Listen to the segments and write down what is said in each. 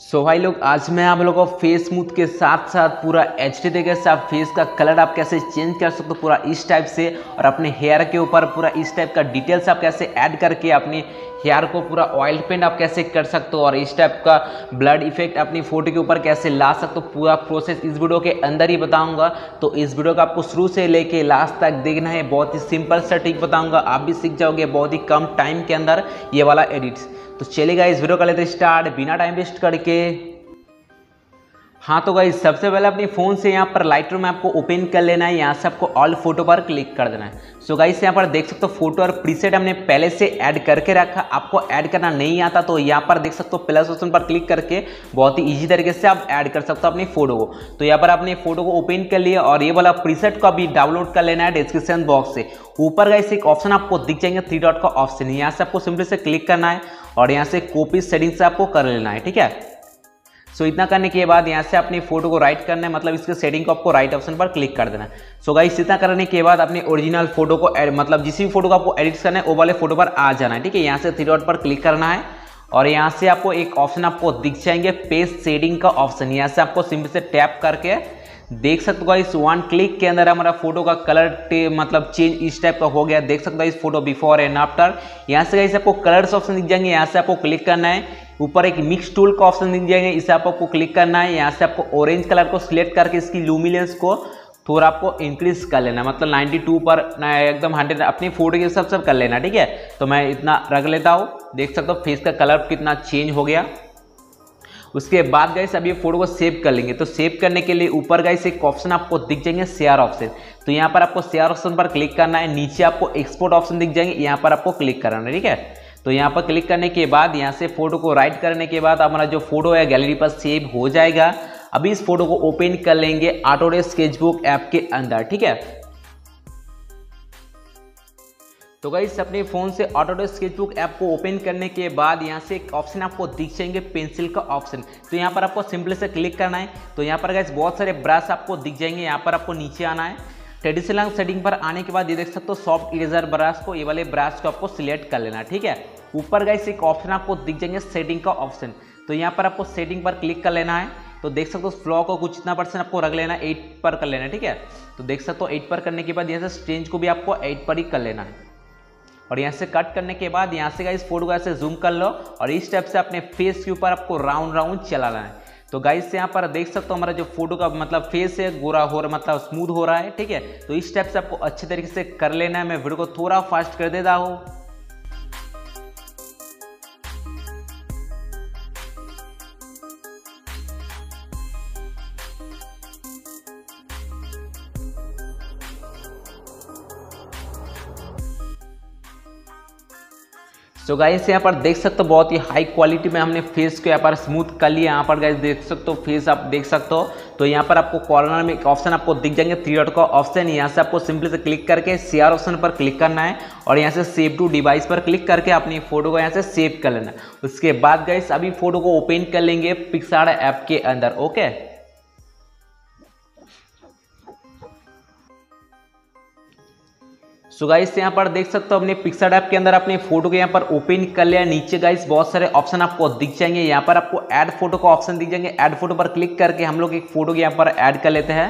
सो भाई लोग, आज मैं आप लोगों को फेस स्मूथ के साथ साथ पूरा एचडी तरीके से आप फेस का कलर आप कैसे चेंज कर सकते हो पूरा इस टाइप से, और अपने हेयर के ऊपर पूरा इस टाइप का डिटेल्स आप कैसे ऐड करके अपने हेयर को पूरा ऑयल पेंट आप कैसे कर सकते हो और इस टाइप का ब्लड इफेक्ट अपनी फोटो के ऊपर कैसे ला सकते हो। पूरा प्रोसेस इस वीडियो के अंदर ही बताऊंगा, तो इस वीडियो को आपको शुरू से लेके लास्ट तक देखना है। बहुत ही सिंपल सा ट्रिक बताऊंगा, आप भी सीख जाओगे बहुत ही कम टाइम के अंदर ये वाला एडिट्स। तो चलेगा इस वीडियो का लेते स्टार्ट बिना टाइम वेस्ट करके। हाँ तो गाइस, सबसे पहले अपने फ़ोन से यहाँ पर लाइटरूम में आपको ओपन कर लेना है। यहाँ से आपको ऑल फोटो पर क्लिक कर देना है। सो गाइस, यहाँ पर देख सकते हो फोटो और प्रीसेट हमने पहले से ऐड करके रखा। आपको ऐड करना नहीं आता तो यहाँ पर देख सकते हो प्लस ऑप्शन पर क्लिक करके बहुत ही ईजी तरीके से आप ऐड कर सकते हो अपनी फोटो को। तो यहाँ पर अपने फोटो को ओपन कर लिए और ये वाला प्रीसेट को अभी डाउनलोड कर लेना है डिस्क्रिप्शन बॉक्स से। ऊपर गाइस एक ऑप्शन आपको दिख जाएंगे 3 डॉट का ऑप्शन, यहाँ से आपको सिंपली से क्लिक करना है और यहाँ से कॉपी सेटिंग से आपको कर लेना है, ठीक है। सो इतना करने के बाद यहाँ से अपनी फोटो को राइट करना है, मतलब इसके सेटिंग को आपको राइट ऑप्शन पर क्लिक कर देना है। सो गाइस, इतना करने के बाद अपने ओरिजिनल फोटो को मतलब जिस भी फोटो को आपको एडिट करना है वो वाले फोटो पर आ जाना है, ठीक है। यहाँ से 3 डॉट पर क्लिक करना है और यहाँ से आपको एक ऑप्शन आपको दिख जाएंगे पेज सेटिंग का ऑप्शन, यहाँ से आपको सिंपल से टैप करके देख सकते हो गाइस 1 क्लिक के अंदर हमारा फोटो का कलर मतलब चेंज इस टाइप का हो गया। देख सकते हो इस फोटो बिफोर एंड आफ्टर। यहाँ से गाइस आपको कलर्स ऑप्शन दिख जाएंगे, यहाँ से आपको क्लिक करना है। ऊपर एक मिक्स टूल का ऑप्शन दिख जाएंगे, इसे आपको क्लिक करना है। यहाँ से आपको ऑरेंज कलर को सिलेक्ट करके इसकी ल्यूमिनेंस को थोड़ा आपको इंक्रीज कर लेना, मतलब 92 पर एकदम 100 अपनी फोटो के हिसाब से कर लेना, ठीक है। तो मैं इतना रख लेता हूँ। देख सकते हो फेस का कलर कितना चेंज हो गया। उसके बाद गाइस अब ये फोटो को सेव कर लेंगे। तो सेव करने के लिए ऊपर गाइस एक ऑप्शन आपको दिख जाएंगे शेयर ऑप्शन, तो यहाँ पर आपको शेयर ऑप्शन पर क्लिक करना है। नीचे आपको एक्सपोर्ट ऑप्शन दिख जाएंगे, यहाँ पर आपको क्लिक करना है, ठीक है। तो यहाँ पर क्लिक करने के बाद यहाँ से फोटो को राइट करने के बाद हमारा जो फोटो है गैलरी पर सेव हो जाएगा। अभी इस फोटो को ओपन कर लेंगे ऑटोडेस्क स्केचबुक ऐप के अंदर, ठीक है। तो गाइस, अपने फ़ोन से ऑटोडेस्क स्केचबुक ऐप को ओपन करने के बाद यहाँ से एक ऑप्शन आपको दिख जाएंगे पेंसिल का ऑप्शन, तो यहाँ पर आपको सिंपली से क्लिक करना है। तो यहाँ पर गाइस बहुत सारे ब्रश आपको दिख जाएंगे, यहाँ पर आपको नीचे आना है। ट्रेडिशनल सेटिंग पर आने के बाद ये देख सकते हो सॉफ्ट इरेजर ब्रश को, ये वाले ब्रश को आपको सिलेक्ट कर लेना, ठीक है। ऊपर गाइस एक ऑप्शन आपको दिख जाएंगे सेटिंग का ऑप्शन, तो यहाँ पर आपको सेटिंग पर क्लिक कर लेना है। तो देख सकते हो फ्लो को कुछ इतना % आपको रख लेना, 8 पर कर लेना, ठीक है। तो देख सकते हो 8 पर करने के बाद यहाँ से स्ट्रेंज को भी आपको 8 पर ही कर लेना है। और यहाँ से कट करने के बाद यहाँ से गाइस फोटो को ऐसे जूम कर लो और इस टाइप से अपने फेस के ऊपर आपको राउंड राउंड चलाना है। तो गाइस, यहाँ पर देख सकते हो हमारा जो फोटो का मतलब फेस है गोरा हो रहा, मतलब स्मूथ हो रहा है, ठीक है। तो इस टाइप से आपको अच्छे तरीके से कर लेना है। मैं वीडियो को थोड़ा फास्ट कर देता हूँ। तो गाइस, यहाँ पर देख सकते हो बहुत ही हाई क्वालिटी में हमने फेस को यहाँ पर स्मूथ कर लिया। यहाँ पर गाइस देख सकते हो फेस आप देख सकते हो। तो यहाँ पर आपको कॉर्नर में एक ऑप्शन आपको दिख जाएंगे 3 डॉट का ऑप्शन, यहाँ से आपको सिंपली से क्लिक करके शेयर ऑप्शन पर क्लिक करना है और यहाँ से सेव टू डिवाइस पर क्लिक करके अपनी फोटो को यहाँ से सेव कर लेना। उसके बाद गाइस अभी फोटो को ओपन कर लेंगे पिक्सार्ट ऐप के अंदर, ओके। सो गाइस, यहाँ पर देख सकते हो अपने पिक्सार्ट ऐप के अंदर अपने फोटो को यहाँ पर ओपन कर लिया। नीचे गाइस बहुत सारे ऑप्शन आपको दिख जाएंगे, यहाँ पर आपको ऐड फोटो का ऑप्शन दिख जाएंगे। ऐड फोटो पर क्लिक करके हम लोग एक फोटो यहाँ पर ऐड कर लेते हैं।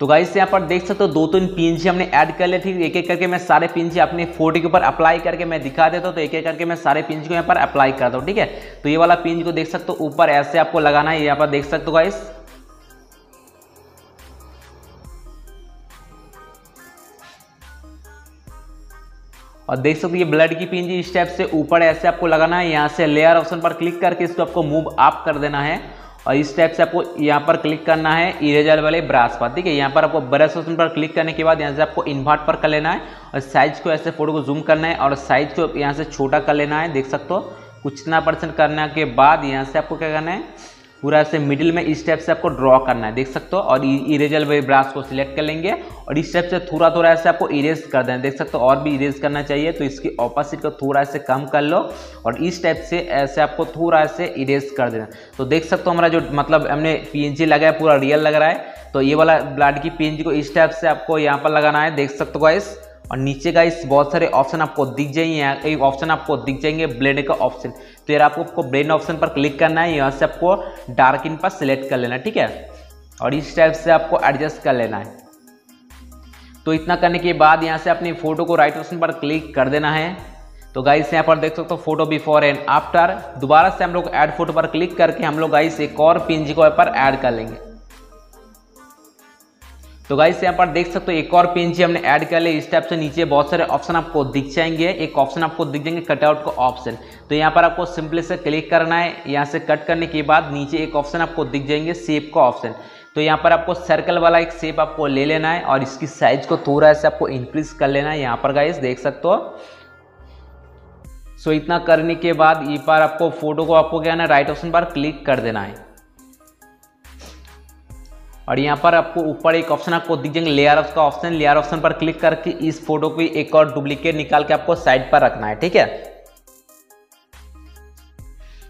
तो गाइस, यहाँ पर देख सकते हो 2-3 पिंजी हमने ऐड कर लिए, ठीक। एक एक करके मैं सारे पिंजी अपने फोटो के ऊपर अप्लाई करके मैं दिखा देता हूँ। तो एक एक करके मैं सारे पिंजी को यहाँ पर अप्लाई करता हूँ, ठीक है। तो ये वाला पिंज को देख सकते हो ऊपर ऐसे आपको लगाना है, यहाँ पर देख सकते हो गाइस। और देख सकते हो ये ब्लड की पिंजी इस टाइप से ऊपर ऐसे आपको लगाना है। यहाँ से लेयर ऑप्शन पर क्लिक करके इसको आपको मूव अप कर देना है और इस टाइप से आपको यहाँ पर क्लिक करना है इरेजर वाले ब्रश पर, ठीक है। यहाँ पर आपको ब्रश ऑप्शन पर क्लिक करने के बाद यहाँ से आपको इन्वर्ट पर कर लेना है और साइज को ऐसे फोटो को जूम करना है और साइज को यहाँ से छोटा कर लेना है। देख सकते हो कुछ ना % करने के बाद यहाँ से आपको क्या करना है, पूरा ऐसे मिडिल में इस टाइप से आपको ड्रॉ करना है, देख सकते हो। और इरेजर वाले ब्रश को सिलेक्ट कर लेंगे और इस टाइप से थोड़ा थोड़ा ऐसे आपको इरेज कर देना है। देख सकते हो और भी इरेज करना चाहिए, तो इसकी ऑपोजिट को थोड़ा ऐसे कम कर लो और इस टाइप से ऐसे आपको थोड़ा ऐसे इरेज कर देना। तो देख सकते हो हमारा जो मतलब हमने PNG लगाया पूरा रियल लग रहा है। तो ये वाला ब्लड की PNG को इस टाइप से आपको यहाँ पर लगाना है, देख सकते हो गाइस। और नीचे का इस बहुत सारे ऑप्शन आपको दिख जाएंगे, एक ऑप्शन आपको दिख जाएंगे ब्लेंड का ऑप्शन। तो यार आपको ब्लेंड ऑप्शन पर क्लिक करना है, यहाँ से आपको डार्क इन पर सिलेक्ट कर लेना, ठीक है, और इस टाइप से आपको एडजस्ट कर लेना है। तो इतना करने के बाद यहाँ से अपनी फोटो को राइट ऑप्शन पर क्लिक कर देना है। तो गाइस यहाँ पर देख सकते हो फोटो बिफोर एंड आफ्टर। दोबारा से हम लोग ऐड फोटो पर क्लिक करके हम लोग गाइस एक और PNG को यहाँ पर ऐड कर लेंगे। तो गाइस यहाँ पर देख सकते हो एक और PNG हमने ऐड कर लिया। इस टाइप से नीचे बहुत सारे ऑप्शन आपको दिख जाएंगे, एक ऑप्शन आपको दिख जाएंगे कटआउट का ऑप्शन। तो यहाँ पर आपको सिंपली से क्लिक करना है। यहाँ से कट करने के बाद नीचे एक ऑप्शन आपको दिख जाएंगे शेप का ऑप्शन। तो यहाँ पर आपको सर्कल वाला एक शेप आपको ले लेना है और इसकी साइज को थोड़ा सा आपको इंक्रीज कर लेना है। यहाँ पर गाइस देख सकते हो। सो इतना करने के बाद ये पर आपको फोटो को आपको क्या है ना राइट ऑप्शन पर क्लिक कर देना है और यहाँ पर आपको ऊपर एक ऑप्शन आपको दिख जाएंगे लेयर्स का ऑप्शन। लेयर ऑप्शन पर क्लिक करके इस फोटो की एक और डुप्लीकेट निकाल के आपको साइड पर रखना है, ठीक है।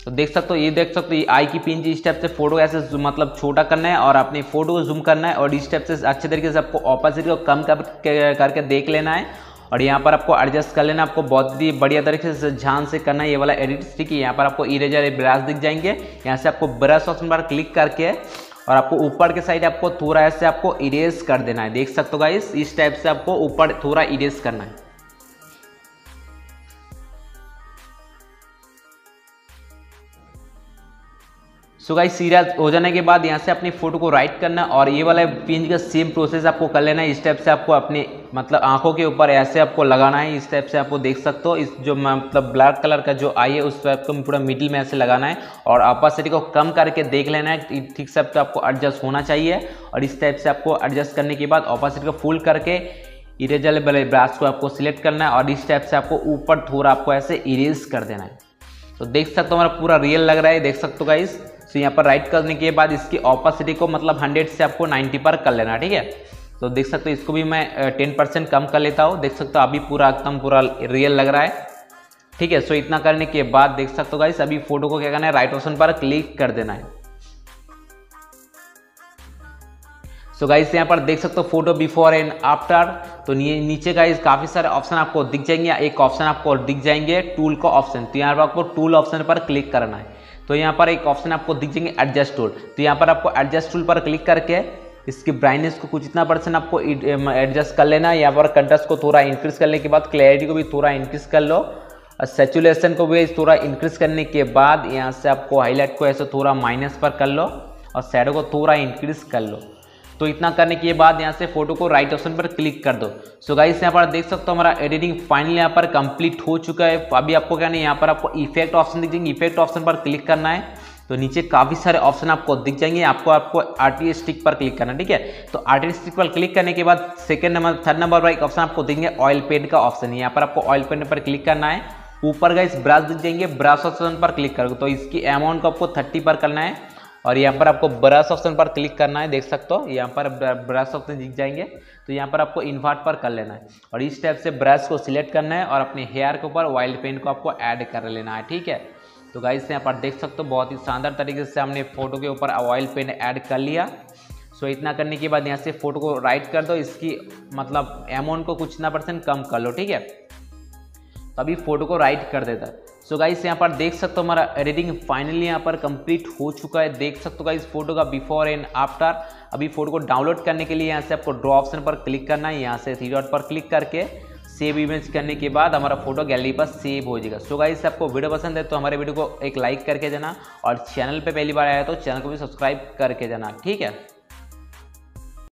तो देख सकते हो ये आई की PNG इस टाइप से फोटो ऐसे मतलब छोटा करना है और अपनी फोटो को जूम करना है और इस टाइप से अच्छे तरीके से आपको ऑपोजिट को कम करके देख लेना है और यहाँ पर आपको एडजस्ट कर लेना। आपको बहुत ही बढ़िया तरीके से ध्यान से करना है ये वाला एडिट, ठीक है। यहाँ पर आपको इरेजर ब्रश दिख जाएंगे। यहाँ से आपको ब्रश ऑप्शन पर क्लिक करके और आपको ऊपर के साइड आपको थोड़ा ऐसे आपको इरेज कर देना है। देख सकते हो गाइस इस टाइप से आपको ऊपर थोड़ा इरेज करना है। सो गाइस सीरियस हो जाने के बाद यहाँ से अपनी फोटो को राइट करना और ये वाला PNG का सेम प्रोसेस आपको कर लेना है। इस टाइप से आपको अपने मतलब आंखों के ऊपर ऐसे आपको लगाना है। इस टाइप से आपको देख सकते हो इस जो मतलब ब्लैक कलर का जो आई है उस पर आपको पूरा मिडिल में ऐसे लगाना है और ऑपोसिटी को कम करके देख लेना है। ठीक से आपको एडजस्ट होना चाहिए और इस टाइप से आपको एडजस्ट करने के बाद ऑपोसिटी को फुल करके इरेजर वाले ब्रश को आपको सिलेक्ट करना है और इस टाइप से आपको ऊपर थोड़ा आपको ऐसे इरेज कर देना है। तो देख सकते हो हमारा पूरा रियल लग रहा है, देख सकते हो गाइस। तो यहाँ पर राइट करने के बाद इसकी ऑपोसिटी को मतलब 100 से आपको 90 पर कर लेना, ठीक है। तो देख सकते हो इसको भी मैं 10% कम कर लेता हूँ। देख सकते हो अभी पूरा एकदम पूरा रियल लग रहा है, ठीक है। सो इतना करने के बाद देख सकते हो गाइस अभी फोटो को क्या करना है राइट ऑप्शन पर क्लिक कर देना है। सो गाइस यहाँ पर देख सकते हो फोटो बिफोर एंड आफ्टर। तो नीचे गाइस काफ़ी सारे ऑप्शन आपको दिख जाएंगे, एक ऑप्शन आपको दिख जाएंगे टूल का ऑप्शन। तो यहाँ पर आपको टूल ऑप्शन पर क्लिक करना है। तो यहाँ पर एक ऑप्शन आपको दिख जाएंगे एडजस्ट टूल। तो यहाँ पर आपको एडजस्ट टूल पर क्लिक करके इसकी ब्राइटनेस को कुछ इतना % आपको एडजस्ट कर लेना है। यहाँ पर कंट्रास्ट को थोड़ा इंक्रीज करने के बाद क्लैरिटी को भी थोड़ा इंक्रीज कर लो और सैचुरेशन को भी थोड़ा इंक्रीज करने के बाद यहाँ से आपको हाईलाइट को ऐसे थोड़ा माइनस पर कर लो और शैडो को थोड़ा इंक्रीज कर लो। तो इतना करने के बाद यहाँ से फोटो को राइट ऑप्शन पर क्लिक कर दो। सो गाइस यहाँ पर देख सकते हो हमारा एडिटिंग फाइनली यहाँ पर कंप्लीट हो चुका है। अभी आपको क्या नहीं यहाँ पर आपको इफेक्ट ऑप्शन दिख जाएंगे, इफेक्ट ऑप्शन पर क्लिक करना है। तो नीचे काफ़ी सारे ऑप्शन आपको दिख जाएंगे, आपको आर्टिस्टिक पर क्लिक करना है, ठीक है। तो आर्टिस्टिक पर क्लिक करने के बाद सेकेंड नंबर थर्ड नंबर पर एक ऑप्शन आपको देंगे ऑयल पेंट का ऑप्शन। यहाँ पर आपको ऑयल पेंट पर क्लिक करना है। ऊपर गाइस ब्रश दिख जाएंगे, ब्रश ऑप्शन पर क्लिक करोगे तो इसकी अमाउंट को आपको 30 पर करना है और यहाँ पर आपको ब्रश ऑप्शन पर क्लिक करना है। देख सकते हो यहाँ पर ब्रश ऑप्शन दिख जाएंगे। तो यहाँ पर आपको इन्वर्ट पर कर लेना है और इस टाइप से ब्रश को सिलेक्ट करना है और अपने हेयर के ऊपर वाइल्ड पेंट को आपको ऐड कर लेना है, ठीक है। तो गाइस यहाँ पर देख सकते हो बहुत ही शानदार तरीके से हमने फोटो के ऊपर वाइल्ड पेंट ऐड कर लिया। सो इतना करने के बाद यहाँ से फोटो को राइट कर दो, इसकी मतलब अमाउंट को कुछ ना % कम कर लो, ठीक है। तो अभी फोटो को राइट कर देता है। सो गाइस यहाँ पर देख सकते हो हमारा एडिटिंग फाइनली यहाँ पर कंप्लीट हो चुका है। देख सकते हो गाइस फोटो का बिफोर एंड आफ्टर। अभी फोटो को डाउनलोड करने के लिए यहाँ से आपको ड्रॉ ऑप्शन पर क्लिक करना है। यहाँ से 3 डॉट पर क्लिक करके सेव इमेज करने के बाद हमारा फोटो गैलरी पर सेव हो जाएगा। सो गाइस आपको वीडियो पसंद है तो हमारे वीडियो को एक लाइक करके देना और चैनल पर पहली बार आया तो चैनल को भी सब्सक्राइब करके देना, ठीक है।